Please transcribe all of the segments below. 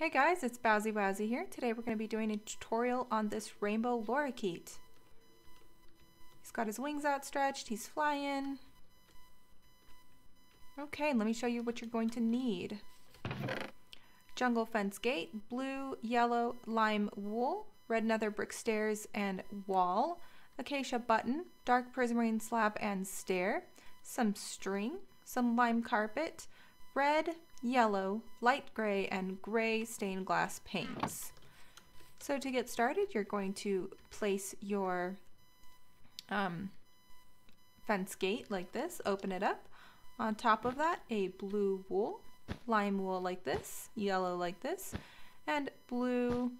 Hey guys, it's Bowsy Wowsy here. Today we're going to be doing a tutorial on this rainbow lorikeet. He's got his wings outstretched, he's flying. Okay, let me show you what you're going to need. Jungle fence gate, blue, yellow, lime wool, red nether brick stairs and wall, acacia button, dark prismarine slab and stair, some string, some lime carpet, red, yellow, light gray, and gray stained glass paints. So to get started, you're going to place your fence gate like this, open it up. On top of that, a blue wool, lime wool like this, yellow like this, and blue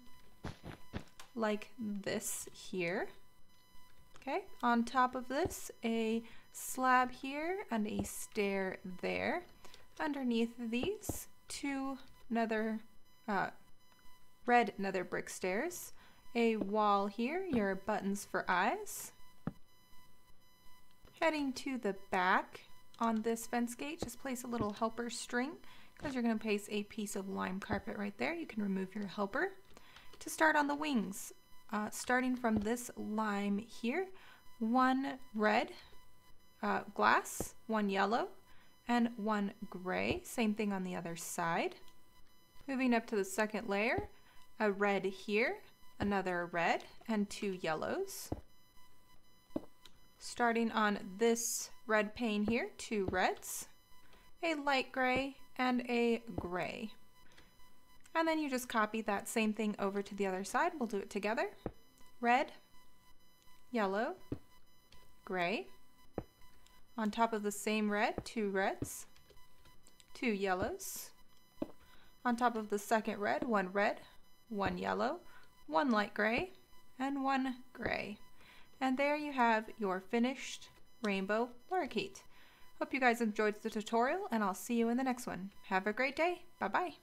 like this here. Okay, on top of this, a slab here and a stair there. Underneath these, two red nether brick stairs, a wall here, your buttons for eyes. Heading to the back on this fence gate, just place a little helper string because you're going to place a piece of lime carpet right there. You can remove your helper. To start on the wings, starting from this lime here, one red glass, one yellow, and one gray, same thing on the other side. Moving up to the second layer, a red here, another red, and two yellows. Starting on this red pane here, two reds, a light gray, and a gray. And then you just copy that same thing over to the other side. We'll do it together. Red, yellow, gray. On top of the same red, two reds, two yellows. On top of the second red, one yellow, one light gray, and one gray. And there you have your finished rainbow lorikeet. Hope you guys enjoyed the tutorial, and I'll see you in the next one. Have a great day. Bye-bye.